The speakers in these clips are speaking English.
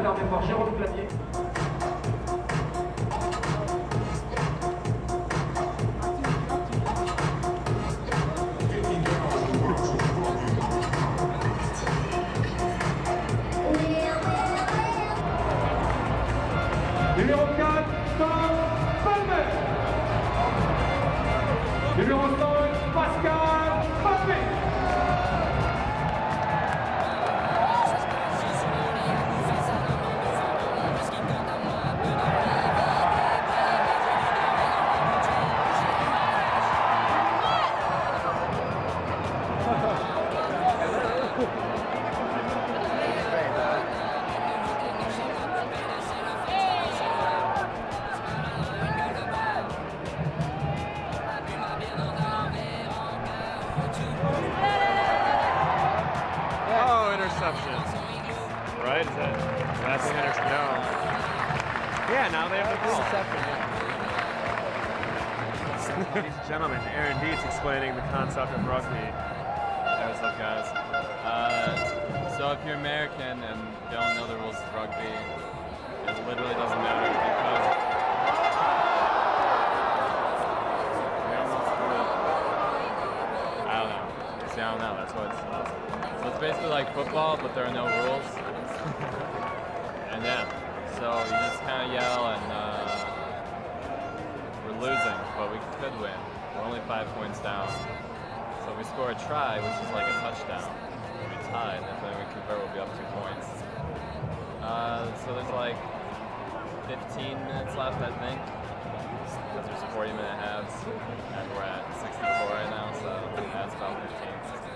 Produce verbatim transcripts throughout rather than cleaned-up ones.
incarné par Gérald Clavier. Numéro quatre, Tom Palmet. Numéro cinq, Pascal Palmer. Right? Is that last minute? No. Yeah, now they have the ball. Yeah. Ladies and gentlemen, Aaron Dietz explaining the concept of rugby. Hey, what's up, guys? Uh, so if you're American and don't know the rules of rugby, it literally doesn't matter because we almost blew it. I don't know. It's down now. That's what it's called. So it's basically like football, but there are no rules. And yeah, so you just kind of yell and uh, we're losing, but we could win. We're only five points down. So we score a try, which is like a touchdown. We tied, and then we convert, we'll be up two points. Uh, so there's like fifteen minutes left, I think. Because there's forty minute halves, and we're at sixty-four right now, so that's about fifteen, sixteen.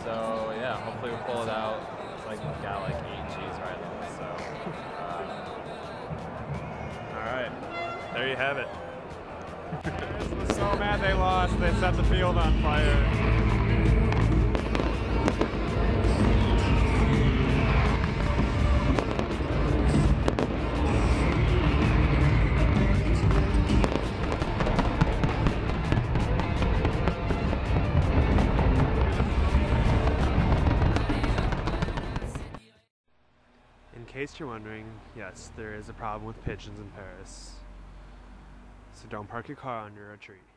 So yeah, hopefully we'll pull it out. It's like we've got like eight G's right now, so. Uh, all right, there you have it. So mad they lost, they set the field on fire. In case you're wondering, yes, there is a problem with pigeons in Paris, so don't park your car under a tree.